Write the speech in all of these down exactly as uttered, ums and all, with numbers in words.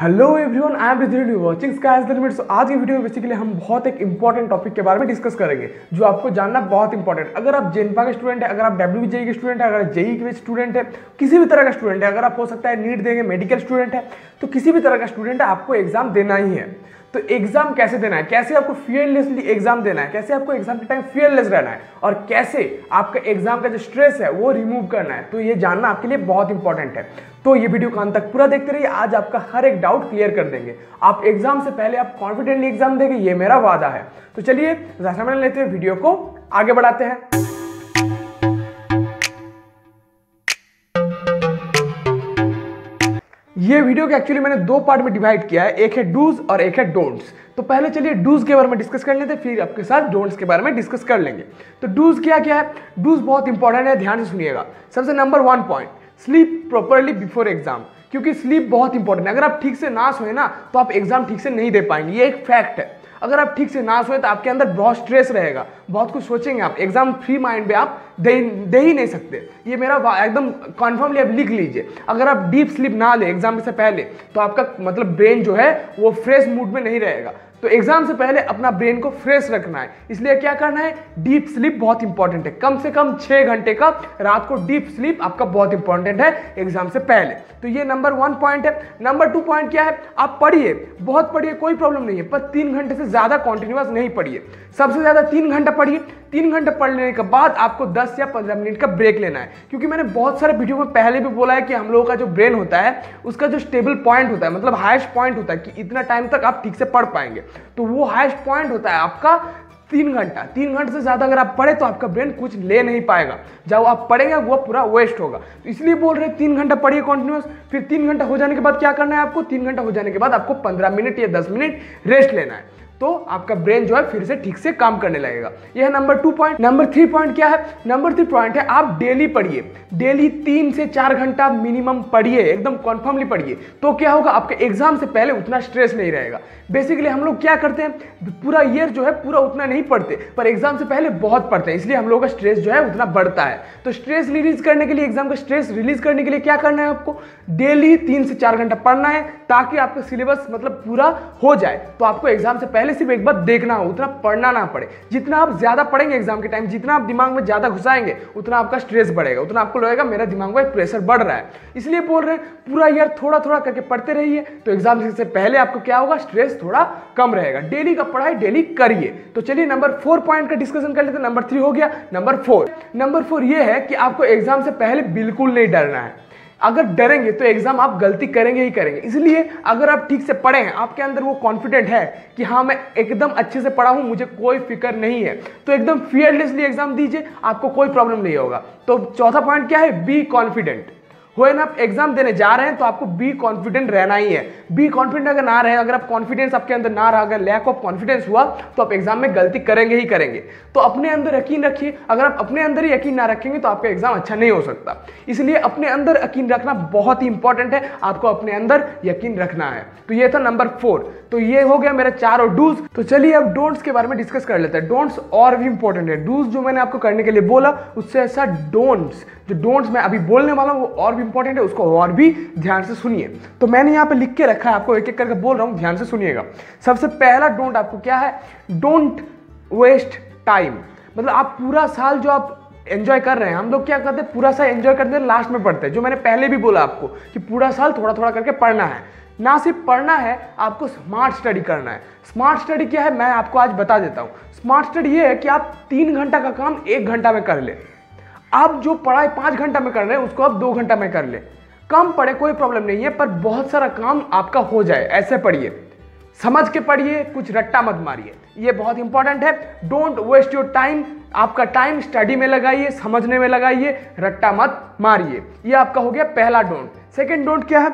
Hello everyone, I am Riddhir, you watching sky is the limit. So आज की video में basically हम बहुत एक इंपॉर्टेंट टॉपिक के बारे में डिस्कस करेंगे जो आपको जानना बहुत इंपॉर्टेंट। अगर आप जेनपा के स्टूडेंट है, अगर आप डब्ल्यूबीजेई के स्टूडेंट है, अगर आप जेई के स्टूडेंट है, किसी भी तरह का स्टूडेंट है, अगर आप हो सकता है नीट देंगे, मेडिकल स्टूडेंट है, तो किसी भी तरह का स्टूडेंट है, आपको एग्जाम देना ही है। तो एग्जाम कैसे देना है, कैसे आपको फियरलेसली एग्जाम देना है, कैसे आपको एग्जाम के टाइम फियरलेस रहना है और कैसे आपका एग्जाम का जो स्ट्रेस है वो रिमूव करना है, तो ये जानना आपके लिए बहुत इंपॉर्टेंट है। तो ये वीडियो को अंत तक पूरा देखते रहिए, आज आपका हर एक डाउट क्लियर कर देंगे। आप एग्जाम से पहले आप कॉन्फिडेंटली एग्जाम देंगे, ये मेरा वादा है। तो चलिए जैसा मैंने लेते हुए वीडियो को आगे बढ़ाते हैं। ये वीडियो को एक्चुअली मैंने दो पार्ट में डिवाइड किया है, एक है डूज और एक है डोंट्स। तो पहले चलिए डूज के बारे में डिस्कस कर लेते हैं, फिर आपके साथ डोंट्स के बारे में डिस्कस कर लेंगे। तो डूज क्या क्या है? डूज बहुत इंपॉर्टेंट है, ध्यान से सुनिएगा। सबसे number one point, sleep properly before exam, क्योंकि स्लीप बहुत इंपॉर्टेंट है। अगर आप ठीक से ना सोए ना तो आप एग्जाम ठीक से नहीं दे पाएंगे, ये एक फैक्ट है। अगर आप ठीक से ना सोए तो आपके अंदर बहुत स्ट्रेस रहेगा, बहुत कुछ सोचेंगे, आप एग्जाम फ्री माइंड में आप दे दे ही नहीं सकते। ये मेरा एकदम कन्फर्मली आप लिख लीजिए। अगर आप डीप स्लीप ना ले एग्जाम से पहले तो आपका मतलब ब्रेन जो है वो फ्रेश मूड में नहीं रहेगा। तो एग्जाम से पहले अपना ब्रेन को फ्रेश रखना है, इसलिए क्या करना है, डीप स्लीप बहुत इंपॉर्टेंट है। कम से कम छः घंटे का रात को डीप स्लीप आपका बहुत इंपॉर्टेंट है एग्जाम से पहले। तो ये नंबर वन पॉइंट है। नंबर टू पॉइंट क्या है, आप पढ़िए, बहुत पढ़िए, कोई प्रॉब्लम नहीं है, पर तीन घंटे से ज़्यादा कॉन्टिन्यूस नहीं पढ़िए, सबसे ज़्यादा तीन घंटा पढ़िए। तीन घंटा पढ़ लेने के बाद आपको दस या पंद्रह मिनट का ब्रेक लेना है, क्योंकि मैंने बहुत सारे वीडियो में पहले भी बोला है कि हम लोगों का जो ब्रेन होता है उसका जो स्टेबल पॉइंट होता है, मतलब हाईएस्ट पॉइंट होता है कि इतना टाइम तक आप ठीक से पढ़ पाएंगे, तो वो हाईएस्ट पॉइंट होता है आपका तीन घंटा। तीन घंटे से ज़्यादा अगर आप पढ़े तो आपका ब्रेन कुछ ले नहीं पाएगा, जब आप पढ़ेंगे वो पूरा वेस्ट होगा। तो इसलिए बोल रहे हैं तीन घंटा पढ़िए कॉन्टिन्यूस। फिर तीन घंटा हो जाने के बाद क्या करना है आपको, तीन घंटा हो जाने के बाद आपको पंद्रह मिनट या दस मिनट रेस्ट लेना है, तो आपका ब्रेन जो है फिर से ठीक से काम करने लगेगा। यह है number two point. Number three point क्या है, नंबर थ्री पॉइंट है आप डेली पढ़िए, डेली तीन से चार घंटा मिनिमम पढ़िए, एकदम कन्फर्मली पढ़िए। तो क्या होगा, आपके एग्जाम से पहले उतना स्ट्रेस नहीं रहेगा। बेसिकली हम लोग क्या करते हैं, पूरा ईयर जो है पूरा उतना नहीं पढ़ते, पर एग्जाम से पहले बहुत पढ़ते हैं, इसलिए हम लोगों का स्ट्रेस जो है उतना बढ़ता है। तो स्ट्रेस रिलीज करने के लिए, एग्जाम का स्ट्रेस रिलीज करने के लिए क्या करना है आपको, डेली तीन से चार घंटा पढ़ना है, ताकि आपका सिलेबस मतलब पूरा हो जाए। तो आपको एग्जाम से पहले सिर्फ एक बार देखना हो, उतना पढ़ना ना पड़े। जितना आप ज्यादा पढ़ेंगे एग्जाम के टाइम, जितना आप दिमाग में ज्यादा घुसाएंगे, उतना आपका स्ट्रेस बढ़ेगा, उतना आपको लगेगा मेरा दिमाग में प्रेशर बढ़ रहा है। इसलिए बोल रहे हैं पूरा ईयर थोड़ा थोड़ा करके पढ़ते रहिए, तो एग्जाम से पहले आपको क्या होगा, स्ट्रेस थोड़ा कम रहेगा। डेली का पढ़ाई डेली करिए। तो चलिए नंबर फोर पॉइंट का डिस्कशन कर लेते हैं। नंबर थ्री हो गया, नंबर फोर। नंबर फोर ये है कि आपको एग्जाम से पहले बिल्कुल नहीं डरना है। अगर डरेंगे तो एग्जाम आप गलती करेंगे ही करेंगे, इसलिए अगर आप ठीक से पढ़े हैं, आपके अंदर वो कॉन्फिडेंट है कि हाँ मैं एकदम अच्छे से पढ़ा हूँ, मुझे कोई फिक्र नहीं है, तो एकदम फियरलेसली एग्जाम दीजिए, आपको कोई प्रॉब्लम नहीं होगा। तो चौथा पॉइंट क्या है, बी कॉन्फिडेंट। होए ना, आप एग्जाम देने जा रहे हैं तो आपको बी कॉन्फिडेंट रहना ही है। बी कॉन्फिडेंट अगर ना रहे, अगर आप कॉन्फिडेंस आपके अंदर ना रहा, अगर लैक ऑफ कॉन्फिडेंस हुआ, तो आप एग्जाम में गलती करेंगे ही करेंगे। तो अपने अंदर यकीन रखिए, अगर आप अपने अंदर ही यकीन ना रखेंगे तो आपका एग्जाम अच्छा नहीं हो सकता। इसलिए अपने अंदर यकीन रखना बहुत ही इंपॉर्टेंट है, आपको अपने अंदर यकीन रखना है। तो ये था नंबर फोर। तो ये हो गया मेरा चार और डूज। तो चलिए अब डोंट्स के बारे में डिस्कस कर लेते हैं। डोंट्स और भी इंपॉर्टेंट है। डूज जो मैंने आपको करने के लिए बोला, उससे ऐसा डोंट्स, जो डोंट्स मैं अभी बोलने वाला हूँ वो और भी इंपॉर्टेंट है, उसको और भी ध्यान से सुनिए। तो मैंने यहाँ पे लिख के रखा है, आपको एक एक करके बोल रहा हूँ, ध्यान से सुनिएगा। सबसे पहला डोंट आपको क्या है, डोंट वेस्ट टाइम। मतलब आप पूरा साल जो आप एंजॉय कर रहे हैं, हम लोग क्या करते हैं, पूरा साल एंजॉय करते हैं, लास्ट में पढ़ते हैं। जो मैंने पहले भी बोला आपको कि पूरा साल थोड़ा थोड़ा करके पढ़ना है, ना सिर्फ पढ़ना है, आपको स्मार्ट स्टडी करना है। स्मार्ट स्टडी क्या है, मैं आपको आज बता देता हूँ। स्मार्ट स्टडी ये है कि आप तीन घंटा का काम एक घंटा में कर ले, आप जो पढ़ाई पाँच घंटा में कर रहे हैं उसको आप दो घंटा में कर ले। कम पढ़े कोई प्रॉब्लम नहीं है, पर बहुत सारा काम आपका हो जाए ऐसे पढ़िए, समझ के पढ़िए, कुछ रट्टा मत मारिए, ये बहुत इंपॉर्टेंट है। Don't waste your time. आपका टाइम स्टडी में लगाइए, समझने में लगाइए, रट्टा मत मारिए। ये आपका हो गया पहला डोंट। सेकेंड डोंट क्या है,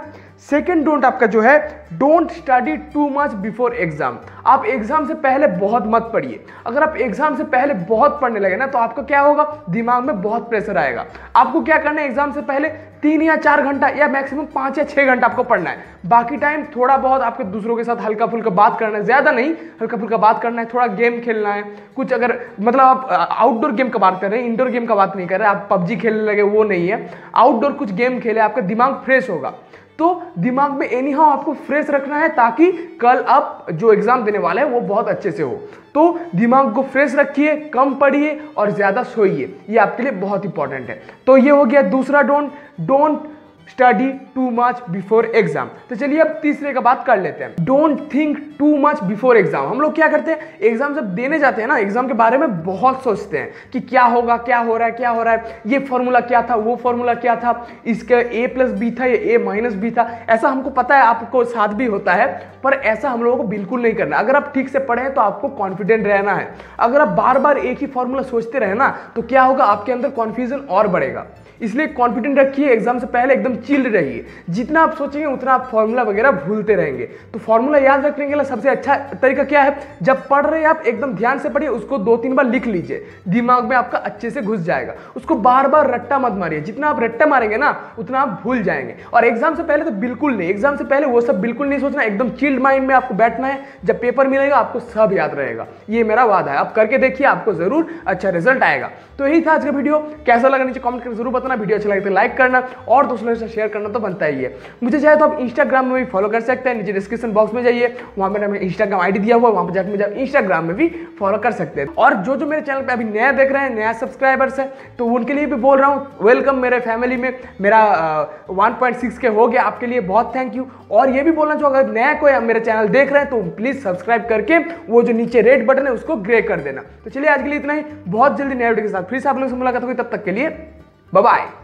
सेकेंड डोंट आपका जो है, don't study too much before exam. आप एग्जाम से पहले बहुत मत पढ़िए। अगर आप एग्जाम से पहले बहुत पढ़ने लगे ना तो आपको क्या होगा, दिमाग में बहुत प्रेशर आएगा। आपको क्या करना है, एग्जाम से पहले तीन या चार घंटा या मैक्सिमम पाँच या छः घंटा आपको पढ़ना है। बाकी टाइम थोड़ा बहुत आपके दूसरों के साथ हल्का फुल्का बात करना है, ज़्यादा नहीं, हल्का फुल्का बात करना है, थोड़ा गेम खेलना है कुछ। अगर मतलब आप आउटडोर गेम का बात कर रहे हैं, इंडोर गेम का बात नहीं कर रहे, आप पबजी खेलने लगे वो नहीं है, आउटडोर कुछ गेम खेले, आपका दिमाग फ्रेश होगा। तो दिमाग में एनी हाउ आपको फ्रेश रखना है ताकि कल आप जो एग्जाम देने वाले हैं वो बहुत अच्छे से हो। तो दिमाग को फ्रेश रखिए, कम पढ़िए और ज़्यादा सोइए, ये आपके लिए बहुत इंपॉर्टेंट है। तो ये हो गया दूसरा don't don't study too much before exam. तो चलिए अब तीसरे का बात कर लेते हैं, don't think too much before exam. हम लोग क्या करते हैं, एग्जाम जब देने जाते हैं ना, एग्जाम के बारे में बहुत सोचते हैं कि क्या होगा, क्या हो रहा है, क्या हो रहा है, ये फॉर्मूला क्या था, वो फॉर्मूला क्या था, इसका ए प्लस बी था, ये ए माइनस बी था, ऐसा हमको पता है, आपको साथ भी होता है, पर ऐसा हम लोगों को बिल्कुल नहीं करना। अगर आप ठीक से पढ़े तो आपको कॉन्फिडेंट रहना है। अगर आप बार बार एक ही फॉर्मूला सोचते रहे ना तो क्या होगा, आपके अंदर कॉन्फ्यूजन और बढ़ेगा। इसलिए कॉन्फिडेंट रखिए, एग्जाम से पहले एकदम चिल रहिए। जितना आप सोचेंगे उतना आप फॉर्मूला वगैरह भूलते रहेंगे। तो फॉर्मूला याद रखने के लिए सबसे अच्छा तरीका क्या है, जब पढ़ रहे हैं आप एकदम ध्यान से पढ़िए, उसको दो तीन बार लिख लीजिए, दिमाग में आपका अच्छे से घुस जाएगा। उसको बार बार रट्टा मत मारिए, जितना आप रट्टा मारेंगे ना उतना आप भूल जाएंगे। और एग्जाम से पहले तो बिल्कुल नहीं, एग्जाम से पहले वो सब बिल्कुल नहीं सोचना, एकदम चिल्ड माइंड में आपको बैठना है। जब पेपर मिलेगा आपको सब याद रहेगा, ये मेरा वादा है। आप करके देखिए, आपको जरूर अच्छा रिजल्ट आएगा। तो यही था आज का वीडियो, कैसा लगा नीचे कमेंट करके जरूर बताना। वीडियो अच्छा लगे तो लाइक करना और दोस्तों से शेयर करना तो बनता ही है। मुझे चाहे तो आप इंस्टाग्राम में भी फॉलो कर सकते हैं, नीचे डिस्क्रिप्शन बॉक्स में जाइए, वहाँ पर हमें इंस्टाग्राम आईडी दिया हुआ है, वहाँ पर जाकर मुझे आप इंस्टाग्राम में भी फॉलो कर सकते हैं। और जो जो मेरे चैनल पर अभी नया देख रहे हैं, नया सब्सक्राइबर्स है, तो उनके लिए भी बोल रहा हूँ, वेलकम मेरे फैमिली में। मेरा वन पॉइंट सिक्स के हो गया, आपके लिए बहुत थैंक यू। और ये भी बोलना चाहूँगा, अगर नया कोई मेरे चैनल देख रहे हैं तो प्लीज़ सब्सक्राइब करके वो जो नीचे रेड बटन है उसको ग्रे कर देना। तो चलिए आज के लिए इतना ही, बहुत जल्दी नया वीडियो के साथ फिर से आप लोगों से मुलाकात होगी, तब तक के लिए बाय बाय।